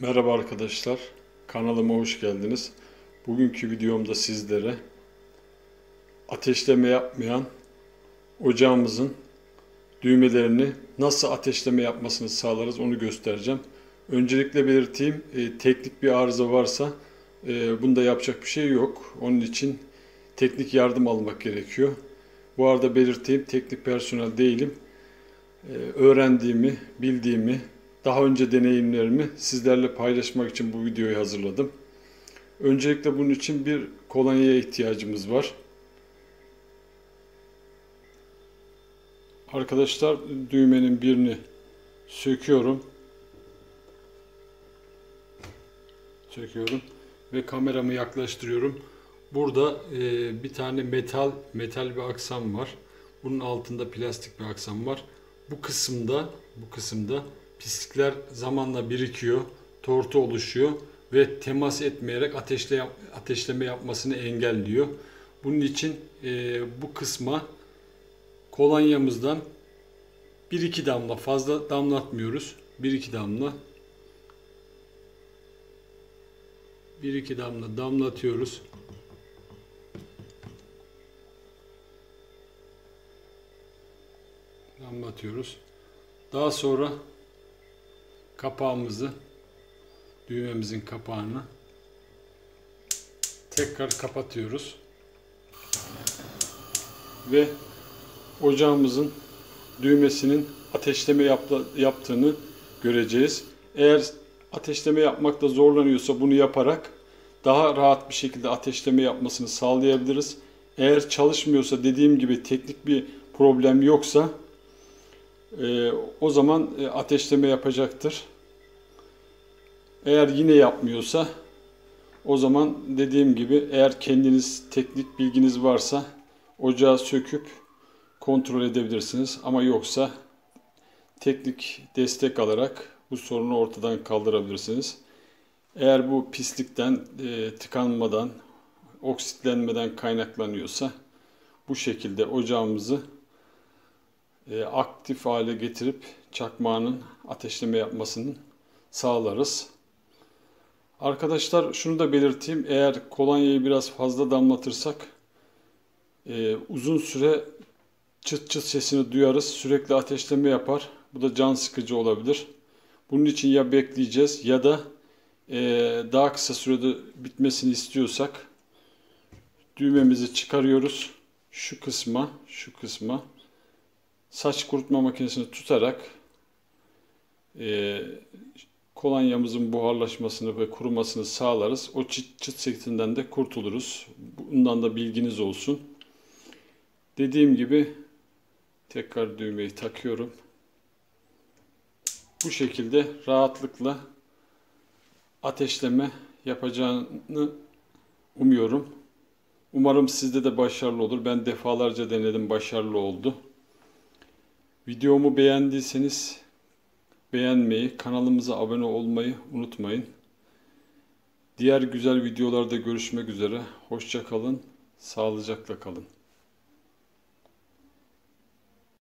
Merhaba arkadaşlar, kanalıma hoş geldiniz. Bugünkü videomda sizlere ateşleme yapmayan ocağımızın düğmelerini nasıl ateşleme yapmasını sağlarız onu göstereceğim. Öncelikle belirteyim, teknik bir arıza varsa bunda yapacak bir şey yok. Onun için teknik yardım almak gerekiyor. Bu arada belirteyim, teknik personel değilim. Öğrendiğimi, bildiğimi, daha önce deneyimlerimi sizlerle paylaşmak için bu videoyu hazırladım. Öncelikle bunun için bir kolonyaya ihtiyacımız var. Arkadaşlar, düğmenin birini söküyorum. Ve kameramı yaklaştırıyorum. Burada bir tane metal bir aksam var. Bunun altında plastik bir aksam var. Bu kısımda pislikler zamanla birikiyor, tortu oluşuyor ve temas etmeyerek ateşleme yapmasını engelliyor. Bunun için bu kısma kolonyamızdan 1-2 damla, fazla damlatmıyoruz. 1-2 damla damlatıyoruz. Daha sonra kapağımızı, düğmemizin kapağını tekrar kapatıyoruz ve ocağımızın düğmesinin ateşleme yaptığını göreceğiz. Eğer ateşleme yapmakta zorlanıyorsa bunu yaparak daha rahat bir şekilde ateşleme yapmasını sağlayabiliriz. Eğer çalışmıyorsa, dediğim gibi teknik bir problem yoksa o zaman ateşleme yapacaktır. Eğer yine yapmıyorsa o zaman dediğim gibi, eğer kendiniz teknik bilginiz varsa ocağı söküp kontrol edebilirsiniz. Ama yoksa teknik destek alarak bu sorunu ortadan kaldırabilirsiniz. Eğer bu pislikten, tıkanmadan, oksitlenmeden kaynaklanıyorsa bu şekilde ocağımızı aktif hale getirip çakmağının ateşleme yapmasını sağlarız. Arkadaşlar, şunu da belirteyim. Eğer kolonyayı biraz fazla damlatırsak uzun süre çıt çıt sesini duyarız. Sürekli ateşleme yapar. Bu da can sıkıcı olabilir. Bunun için ya bekleyeceğiz ya da daha kısa sürede bitmesini istiyorsak düğmemizi çıkarıyoruz. Şu kısma saç kurutma makinesini tutarak kolonyamızın buharlaşmasını ve kurumasını sağlarız. O çıt sesinden de kurtuluruz. Bundan da bilginiz olsun. Dediğim gibi tekrar düğmeyi takıyorum. Bu şekilde rahatlıkla ateşleme yapacağını umuyorum. Umarım sizde de başarılı olur. Ben defalarca denedim, başarılı oldu. Videomu beğendiyseniz beğenmeyi, kanalımıza abone olmayı unutmayın. Diğer güzel videolarda görüşmek üzere. Hoşça kalın, sağlıcakla kalın.